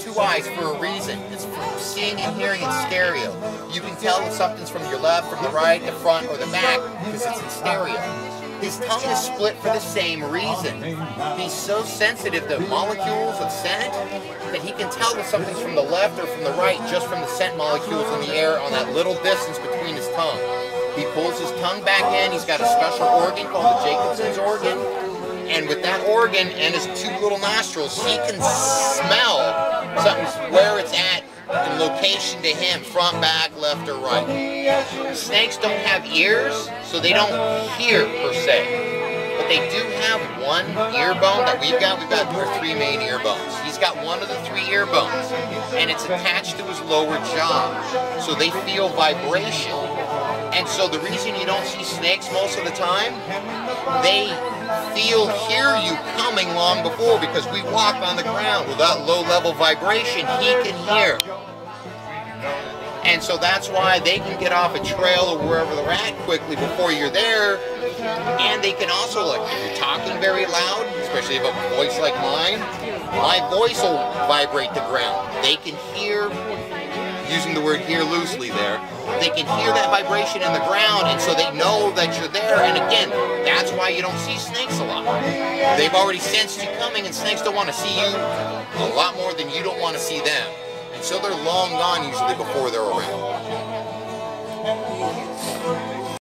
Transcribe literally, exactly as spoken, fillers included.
two eyes for a reason. It's for seeing and hearing in stereo. You can tell if something's from your left, from the right, the front, or the back, because it's in stereo. His tongue is split for the same reason. He's so sensitive to molecules of scent that he can tell if something's from the left or from the right just from the scent molecules in the air on that little distance between his tongue. He pulls his tongue back in. He's got a special organ called the Jacobson's organ. And with that organ and his two little nostrils, he can smell something's where it's at and location to him, front, back, left, or right. Snakes don't have ears, so they don't hear per se, but they do have one ear bone that we've got. We've got our three main ear bones. He's got one of the three ear bones, and it's attached to his lower jaw, so they feel vibration. And so the reason you don't see snakes most of the time, they feel, hear you coming long before, because we walk on the ground with that low-level vibration he can hear. And so that's why they can get off a trail or wherever they're at quickly before you're there. And they can also, like, if you're talking very loud, especially if a voice like mine, my voice will vibrate the ground. They can hear, using the word hear loosely there, they can hear that vibration in the ground, and so they know that you're there. And again, that's why you don't see snakes a lot. They've already sensed you coming, and snakes don't want to see you a lot more than you don't want to see them. And so they're long gone usually before they're around.